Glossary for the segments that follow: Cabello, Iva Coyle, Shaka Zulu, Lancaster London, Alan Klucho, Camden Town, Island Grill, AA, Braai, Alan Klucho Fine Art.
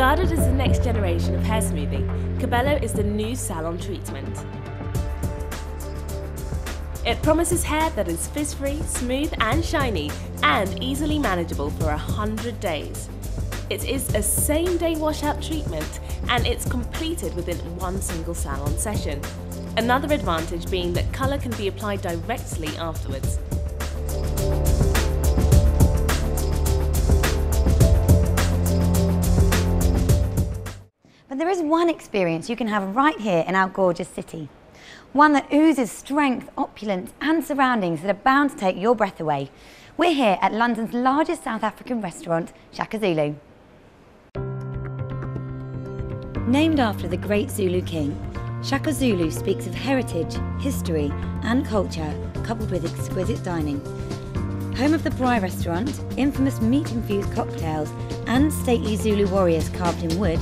Regarded as the next generation of hair smoothing, Cabello is the new salon treatment. It promises hair that is frizz-free, smooth and shiny, and easily manageable for 100 days. It is a same-day wash-out treatment, and it's completed within one single salon session. Another advantage being that colour can be applied directly afterwards. But there is one experience you can have right here in our gorgeous city. One that oozes strength, opulence and surroundings that are bound to take your breath away. We're here at London's largest South African restaurant, Shaka Zulu. Named after the great Zulu king, Shaka Zulu speaks of heritage, history and culture coupled with exquisite dining. Home of the Braai restaurant, infamous meat-infused cocktails and stately Zulu warriors carved in wood,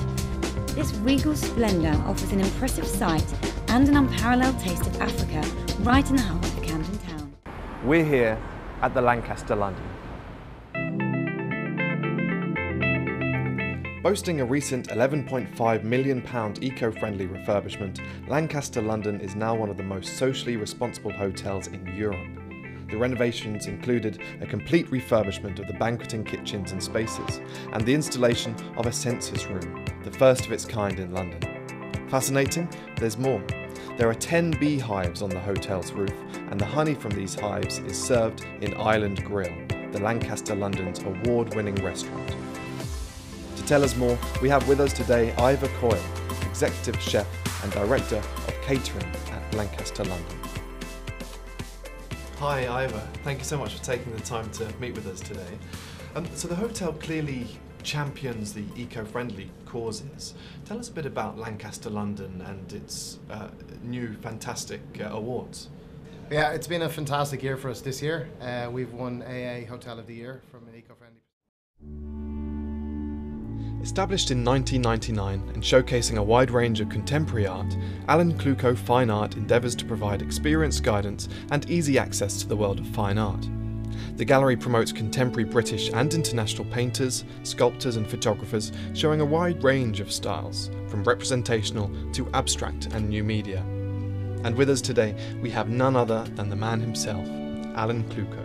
this regal splendour offers an impressive sight and an unparalleled taste of Africa right in the heart of Camden Town. We're here at the Lancaster London. Boasting a recent £11.5 million eco-friendly refurbishment, Lancaster London is now one of the most socially responsible hotels in Europe. The renovations included a complete refurbishment of the banqueting kitchens and spaces, and the installation of a senses room, the first of its kind in London. Fascinating? There's more. There are 10 beehives on the hotel's roof, and the honey from these hives is served in Island Grill, the Lancaster London's award-winning restaurant. To tell us more, we have with us today Iva Coyle, Executive Chef and Director of Catering at Lancaster London. Hi Iva, thank you so much for taking the time to meet with us today. So the hotel clearly champions the eco-friendly causes. Tell us a bit about Lancaster London and its new fantastic awards. Yeah, it's been a fantastic year for us this year. We've won AA Hotel of the Year from an eco-friendly. Established in 1999 and showcasing a wide range of contemporary art, Alan Klucho Fine Art endeavours to provide experience, guidance and easy access to the world of fine art. The gallery promotes contemporary British and international painters, sculptors and photographers, showing a wide range of styles, from representational to abstract and new media. And with us today, we have none other than the man himself, Alan Klucho.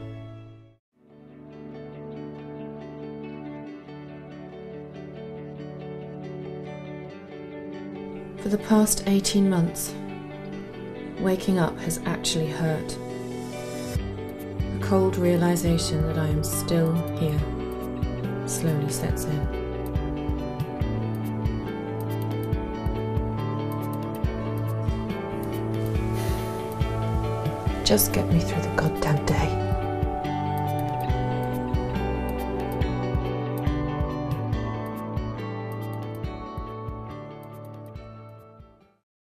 For the past 18 months, waking up has actually hurt. The cold realisation that I am still here slowly sets in. Just get me through the goddamn day.